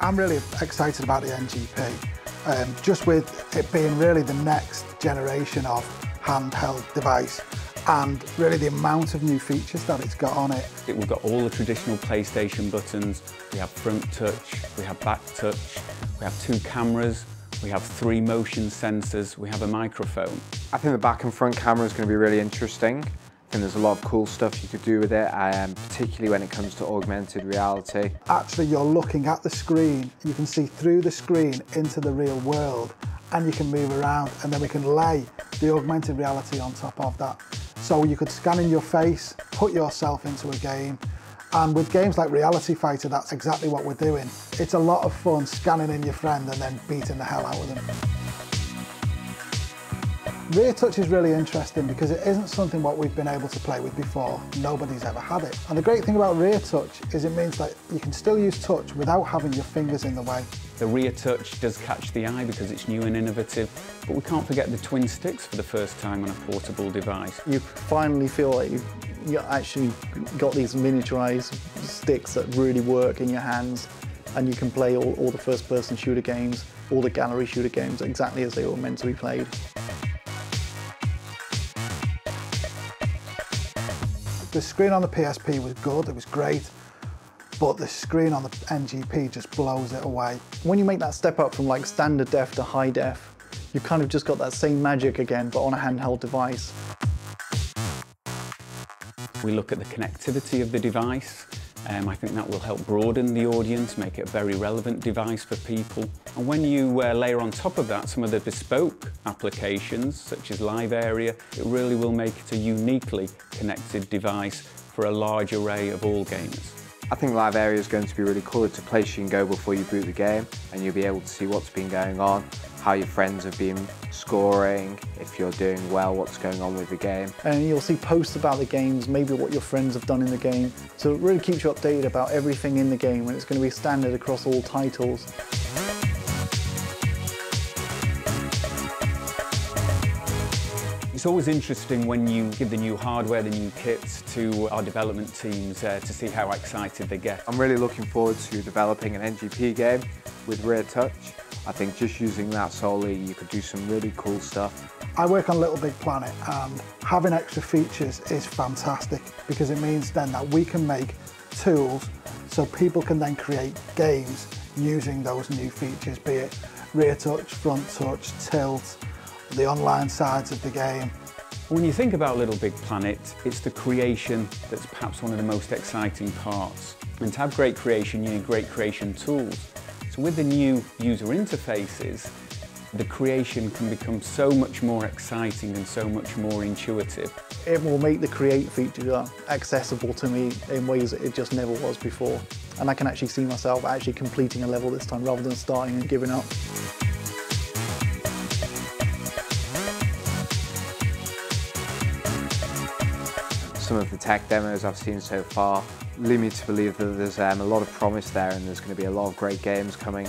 I'm really excited about the NGP, just with it being really the next generation of handheld device and really the amount of new features that it's got on it. We've got all the traditional PlayStation buttons, we have front touch, we have back touch, we have 2 cameras, we have 3 motion sensors, we have a microphone. I think the back and front camera is going to be really interesting. I think there's a lot of cool stuff you could do with it, particularly when it comes to augmented reality. Actually, you're looking at the screen, you can see through the screen into the real world, and you can move around, and then we can lay the augmented reality on top of that. So you could scan in your face, put yourself into a game, and with games like Reality Fighter, that's exactly what we're doing. It's a lot of fun scanning in your friend and then beating the hell out of them. Rear touch is really interesting because it isn't something what we've been able to play with before. Nobody's ever had it. And the great thing about rear touch is it means that you can still use touch without having your fingers in the way. The rear touch does catch the eye because it's new and innovative, but we can't forget the twin sticks for the first time on a portable device. You finally feel like you've actually got these miniaturized sticks that really work in your hands, and you can play all the first-person shooter games, all the gallery shooter games exactly as they were meant to be played. The screen on the PSP was good, it was great, but the screen on the NGP just blows it away. When you make that step up from like standard def to high def, you've kind of just got that same magic again, but on a handheld device. We look at the connectivity of the device. I think that will help broaden the audience, make it a very relevant device for people. And when you layer on top of that some of the bespoke applications, such as Live Area, it really will make it a uniquely connected device for a large array of all games. I think Live Area is going to be really cool. It's a place you can go before you boot the game, and you'll be able to see what's been going on, how your friends have been scoring, if you're doing well, what's going on with the game. And you'll see posts about the games, maybe what your friends have done in the game. So it really keeps you updated about everything in the game, and it's going to be standard across all titles. It's always interesting when you give the new hardware, the new kits to our development teams to see how excited they get. I'm really looking forward to developing an NGP game with rear touch. I think just using that solely, you could do some really cool stuff. I work on Little Big Planet, and having extra features is fantastic because it means then that we can make tools so people can then create games using those new features, be it rear touch, front touch, tilt, the online sides of the game. When you think about Little Big Planet, it's the creation that's perhaps one of the most exciting parts. And to have great creation, you need great creation tools. So with the new user interfaces, the creation can become so much more exciting and so much more intuitive. It will make the create feature accessible to me in ways that it just never was before. And I can actually see myself actually completing a level this time rather than starting and giving up. Some of the tech demos I've seen so far lead me to believe that there's a lot of promise there, and there's going to be a lot of great games coming.